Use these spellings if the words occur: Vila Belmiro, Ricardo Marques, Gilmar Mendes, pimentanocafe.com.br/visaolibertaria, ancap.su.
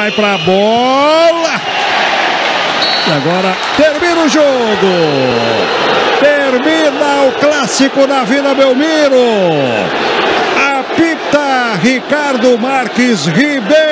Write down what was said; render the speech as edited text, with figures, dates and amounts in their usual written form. vai pra bola. E agora termina o jogo. Termina o clássico na Vila Belmiro. Apita Ricardo Marques Ribeiro.